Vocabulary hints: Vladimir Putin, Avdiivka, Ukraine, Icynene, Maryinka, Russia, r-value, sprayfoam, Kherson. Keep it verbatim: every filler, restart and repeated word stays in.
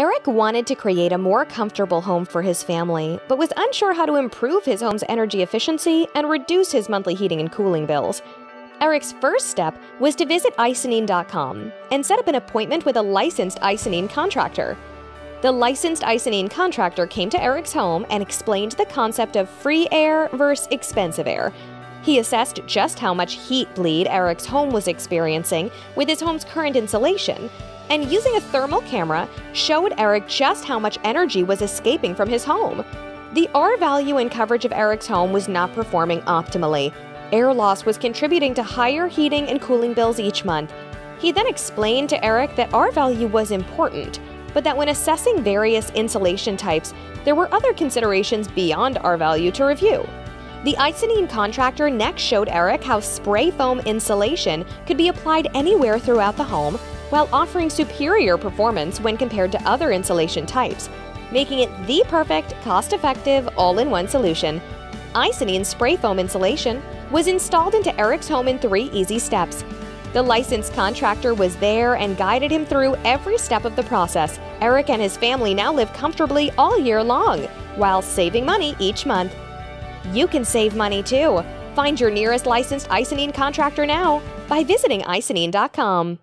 Eric wanted to create a more comfortable home for his family, but was unsure how to improve his home's energy efficiency and reduce his monthly heating and cooling bills. Eric's first step was to visit icynene dot com and set up an appointment with a licensed Icynene contractor. The licensed Icynene contractor came to Eric's home and explained the concept of free air versus expensive air. He assessed just how much heat bleed Eric's home was experiencing with his home's current insulation, and using a thermal camera, showed Eric just how much energy was escaping from his home. The R-value and coverage of Eric's home was not performing optimally. Air loss was contributing to higher heating and cooling bills each month. He then explained to Eric that R-value was important, but that when assessing various insulation types, there were other considerations beyond R-value to review. The Icynene contractor next showed Eric how spray foam insulation could be applied anywhere throughout the home while offering superior performance when compared to other insulation types, making it the perfect, cost-effective, all-in-one solution. Icynene spray foam insulation was installed into Eric's home in three easy steps. The licensed contractor was there and guided him through every step of the process. Eric and his family now live comfortably all year long while saving money each month. You can save money too. Find your nearest licensed Icynene contractor now by visiting icynene dot com.